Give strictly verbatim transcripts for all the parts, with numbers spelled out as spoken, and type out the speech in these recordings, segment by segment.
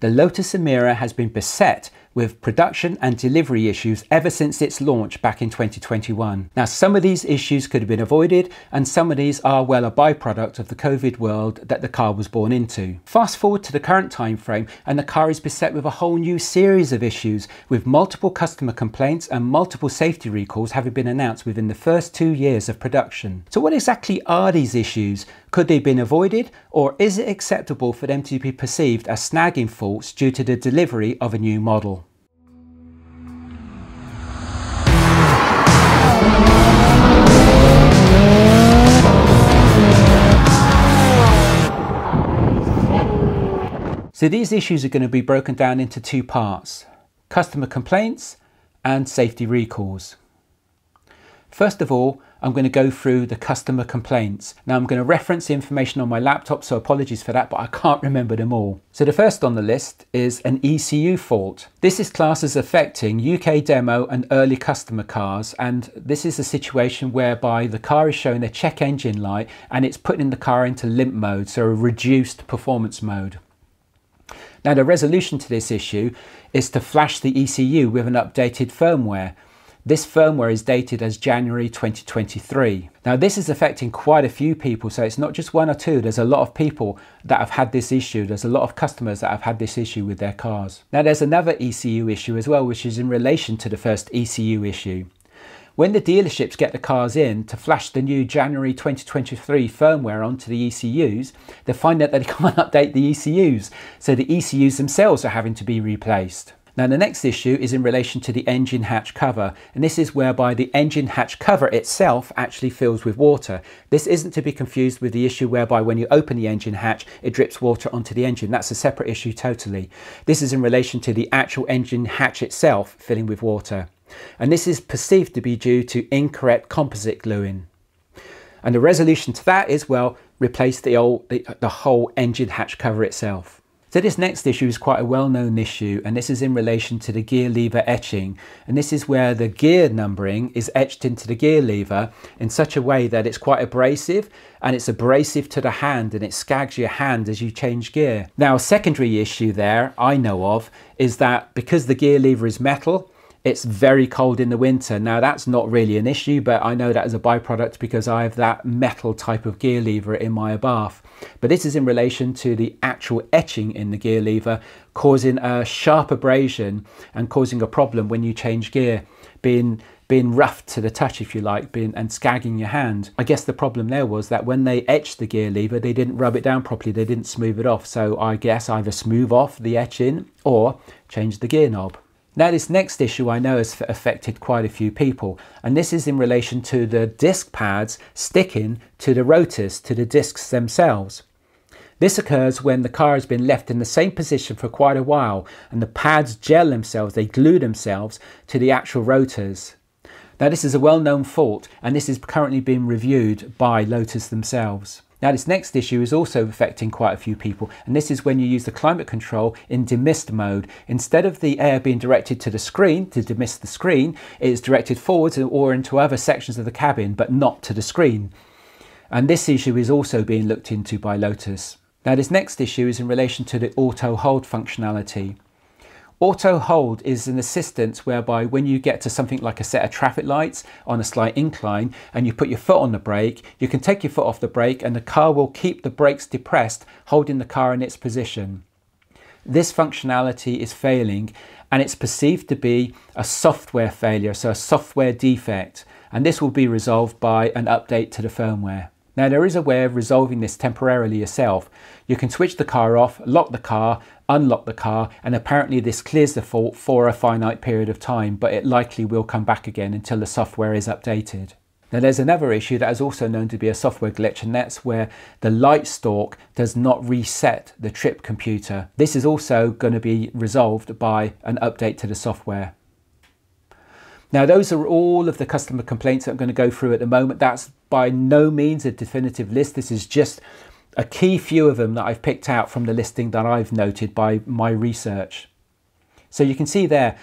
the Lotus Emira has been beset with production and delivery issues ever since its launch back in twenty twenty-one. Now, some of these issues could have been avoided, and some of these are well a byproduct of the COVID world that the car was born into. Fast forward to the current time frame, and the car is beset with a whole new series of issues, with multiple customer complaints and multiple safety recalls having been announced within the first two years of production. So what exactly are these issues? Could they have been avoided, or is it acceptable for them to be perceived as snagging faults due to the delivery of a new model? So these issues are going to be broken down into two parts: customer complaints and safety recalls. First of all, I'm going to go through the customer complaints. Now, I'm going to reference the information on my laptop, so apologies for that, but I can't remember them all. So the first on the list is an E C U fault. This is classed as affecting U K demo and early customer cars, and this is a situation whereby the car is showing a check engine light and it's putting the car into limp mode, so a reduced performance mode. Now, the resolution to this issue is to flash the E C U with an updated firmware. This firmware is dated as January twenty twenty-three. Now, this is affecting quite a few people, so it's not just one or two. There's a lot of people that have had this issue. There's a lot of customers that have had this issue with their cars. Now, there's another E C U issue as well, which is in relation to the first E C U issue. When the dealerships get the cars in to flash the new January twenty twenty-three firmware onto the E C Us, they find out that they can't update the E C Us, so the E C Us themselves are having to be replaced. Now, the next issue is in relation to the engine hatch cover, and this is whereby the engine hatch cover itself actually fills with water. This isn't to be confused with the issue whereby when you open the engine hatch, it drips water onto the engine. That's a separate issue totally. This is in relation to the actual engine hatch itself filling with water. And this is perceived to be due to incorrect composite gluing. And the resolution to that is, well, replace the, old, the, the whole engine hatch cover itself. So this next issue is quite a well-known issue, and this is in relation to the gear lever etching. And this is where the gear numbering is etched into the gear lever in such a way that it's quite abrasive, and it's abrasive to the hand, and it scags your hand as you change gear. Now, a secondary issue there I know of is that because the gear lever is metal, it's very cold in the winter. Now, that's not really an issue, but I know that as a byproduct because I have that metal type of gear lever in my Abarth. But this is in relation to the actual etching in the gear lever, causing a sharp abrasion and causing a problem when you change gear, being being rough to the touch, if you like, being and scagging your hand. I guess the problem there was that when they etched the gear lever, they didn't rub it down properly, they didn't smooth it off. So I guess either smooth off the etching or change the gear knob. Now, this next issue I know has affected quite a few people, and this is in relation to the disc pads sticking to the rotors, to the discs themselves. This occurs when the car has been left in the same position for quite a while, and the pads gel themselves, they glue themselves to the actual rotors. Now, this is a well-known fault, and this is currently being reviewed by Lotus themselves. Now, this next issue is also affecting quite a few people, and this is when you use the climate control in demist mode. Instead of the air being directed to the screen to demist the screen, it is directed forwards or into other sections of the cabin, but not to the screen. And this issue is also being looked into by Lotus. Now, this next issue is in relation to the auto hold functionality. Auto hold is an assistance whereby when you get to something like a set of traffic lights on a slight incline and you put your foot on the brake, you can take your foot off the brake and the car will keep the brakes depressed, holding the car in its position. This functionality is failing, and it's perceived to be a software failure, so a software defect, and this will be resolved by an update to the firmware. Now, there is a way of resolving this temporarily yourself. You can switch the car off, lock the car, unlock the car, and apparently this clears the fault for a finite period of time, but it likely will come back again until the software is updated. Now, there's another issue that is also known to be a software glitch, and that's where the light stalk does not reset the trip computer. This is also going to be resolved by an update to the software. Now, those are all of the customer complaints that I'm going to go through at the moment. That's by no means a definitive list. This is just a key few of them that I've picked out from the listing that I've noted by my research. So you can see there,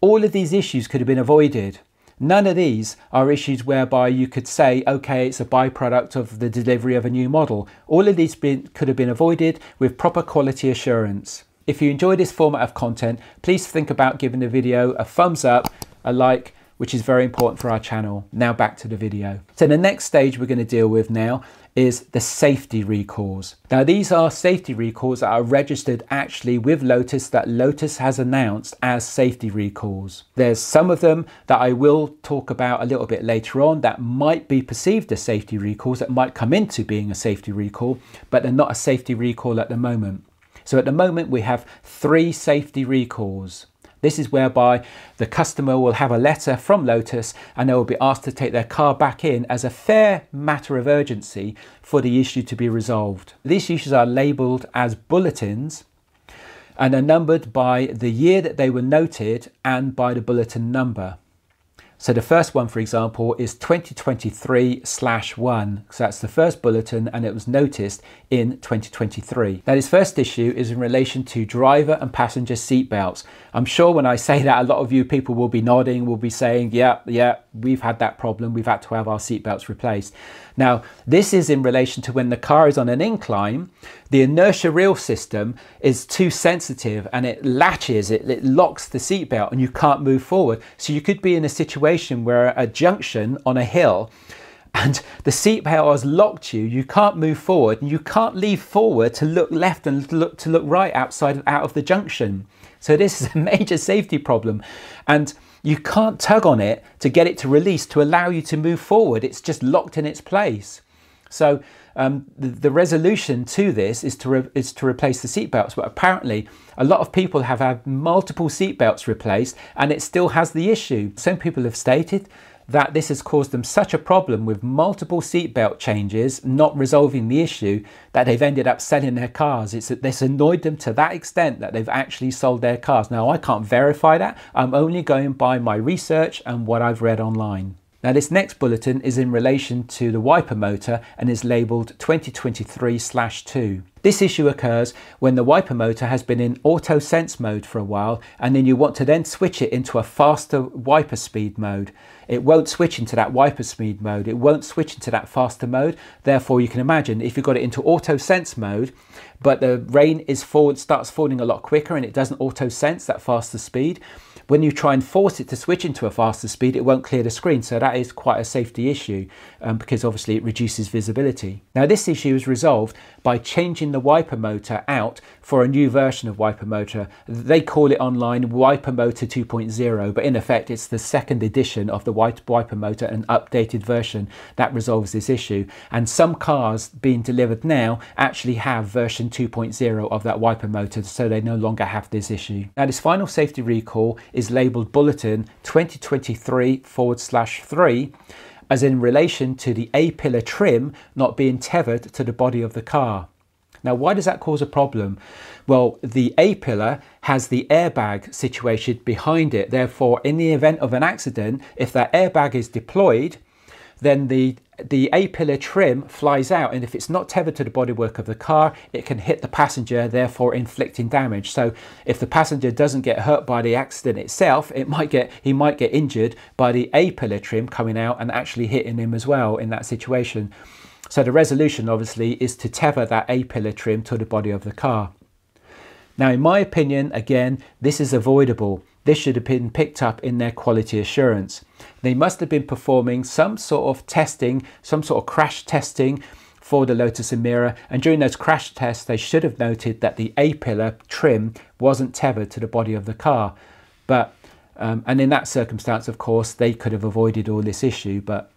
all of these issues could have been avoided. None of these are issues whereby you could say, okay, it's a byproduct of the delivery of a new model. All of these been, could have been avoided with proper quality assurance. If you enjoy this format of content, please think about giving the video a thumbs up, a like, which is very important for our channel. Now back to the video. So the next stage we're going to deal with now is the safety recalls. Now these are safety recalls that are registered actually with Lotus that Lotus has announced as safety recalls. There's some of them that I will talk about a little bit later on that might be perceived as safety recalls, that might come into being a safety recall, but they're not a safety recall at the moment. So at the moment we have three safety recalls. This is whereby the customer will have a letter from Lotus and they will be asked to take their car back in as a fair matter of urgency for the issue to be resolved. These issues are labelled as bulletins and are numbered by the year that they were noted and by the bulletin number. So the first one, for example, is twenty twenty-three slash one. So that's the first bulletin and it was noticed in twenty twenty-three. Now this first issue is in relation to driver and passenger seatbelts. I'm sure when I say that, a lot of you people will be nodding, will be saying, yeah, yeah, we've had that problem. We've had to have our seatbelts replaced. Now, this is in relation to when the car is on an incline, the inertia reel system is too sensitive and it latches, it, it locks the seatbelt and you can't move forward. So you could be in a situation where a junction on a hill and the seatbelt has locked you, you can't move forward and you can't leave forward to look left and to look, to look right outside out of the junction. So this is a major safety problem. And you can't tug on it to get it to release to allow you to move forward. It's just locked in its place. So um, the, the resolution to this is to, re is to replace the seatbelts. But apparently a lot of people have had multiple seatbelts replaced and it still has the issue. Some people have stated that this has caused them such a problem with multiple seatbelt changes, not resolving the issue, that they've ended up selling their cars. It's that this annoyed them to that extent that they've actually sold their cars. Now, I can't verify that. I'm only going by my research and what I've read online. Now, this next bulletin is in relation to the wiper motor and is labelled twenty twenty-three slash two. This issue occurs when the wiper motor has been in auto sense mode for a while and then you want to then switch it into a faster wiper speed mode. It won't switch into that wiper speed mode, it won't switch into that faster mode. Therefore, you can imagine if you've got it into auto sense mode, but the rain is forward, starts falling a lot quicker and it doesn't auto sense that faster speed. When you try and force it to switch into a faster speed, it won't clear the screen. So that is quite a safety issue um, because obviously it reduces visibility. Now this issue is resolved by changing the wiper motor out for a new version of wiper motor. They call it online wiper motor two point oh, but in effect it's the second edition of the white wiper motor, an updated version that resolves this issue. And some cars being delivered now actually have version two point oh of that wiper motor, so they no longer have this issue. Now this final safety recall is labelled bulletin twenty twenty-three forward slash three as in relation to the A-pillar trim not being tethered to the body of the car. Now, why does that cause a problem? Well, the A-pillar has the airbag situation behind it. Therefore, in the event of an accident, if that airbag is deployed, then the the A-pillar trim flies out, and if it's not tethered to the bodywork of the car, it can hit the passenger, therefore inflicting damage. So if the passenger doesn't get hurt by the accident itself, it might get he might get injured by the A-pillar trim coming out and actually hitting him as well in that situation. So the resolution obviously is to tether that A-pillar trim to the body of the car. Now, in my opinion, again, this is avoidable. This should have been picked up in their quality assurance. They must have been performing some sort of testing, some sort of crash testing for the Lotus Emira, and during those crash tests they should have noted that the A-pillar trim wasn't tethered to the body of the car. But um, and in that circumstance, of course, they could have avoided all this issue, but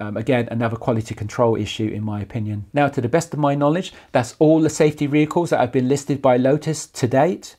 Um, again, another quality control issue in my opinion. Now, to the best of my knowledge, that's all the safety recalls that have been listed by Lotus to date.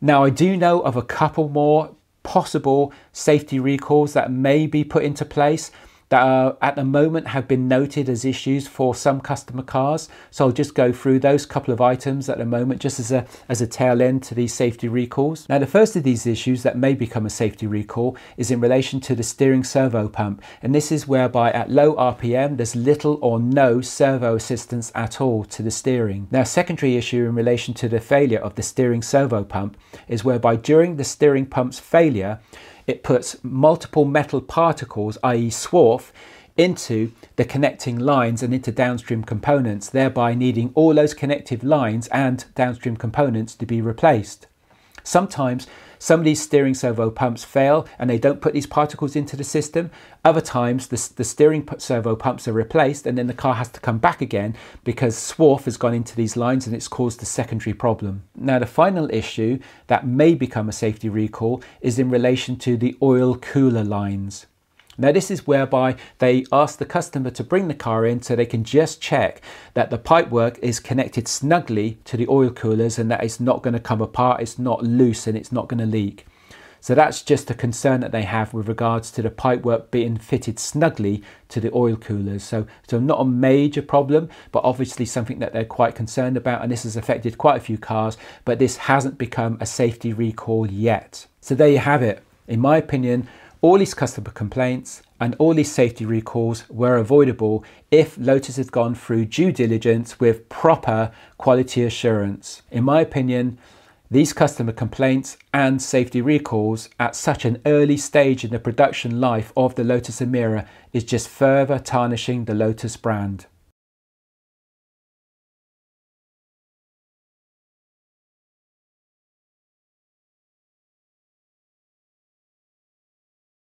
Now, I do know of a couple more possible safety recalls that may be put into place that are, at the moment have been noted as issues for some customer cars. So I'll just go through those couple of items at the moment just as a, as a tail end to these safety recalls. Now, the first of these issues that may become a safety recall is in relation to the steering servo pump. And this is whereby at low R P M, there's little or no servo assistance at all to the steering. Now, secondary issue in relation to the failure of the steering servo pump is whereby during the steering pump's failure, it puts multiple metal particles, that is swarf, into the connecting lines and into downstream components, thereby needing all those connective lines and downstream components to be replaced. Sometimes some of these steering servo pumps fail and they don't put these particles into the system. Other times the, the steering servo pumps are replaced and then the car has to come back again because swarf has gone into these lines and it's caused a secondary problem. Now the final issue that may become a safety recall is in relation to the oil cooler lines. Now this is whereby they ask the customer to bring the car in so they can just check that the pipework is connected snugly to the oil coolers and that it's not going to come apart, it's not loose and it's not going to leak. So that's just a concern that they have with regards to the pipework being fitted snugly to the oil coolers. So, so not a major problem, but obviously something that they're quite concerned about, and this has affected quite a few cars, but this hasn't become a safety recall yet. So there you have it. In my opinion, all these customer complaints and all these safety recalls were avoidable if Lotus had gone through due diligence with proper quality assurance. In my opinion, these customer complaints and safety recalls at such an early stage in the production life of the Lotus Emira is just further tarnishing the Lotus brand.